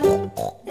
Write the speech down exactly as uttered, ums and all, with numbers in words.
banana.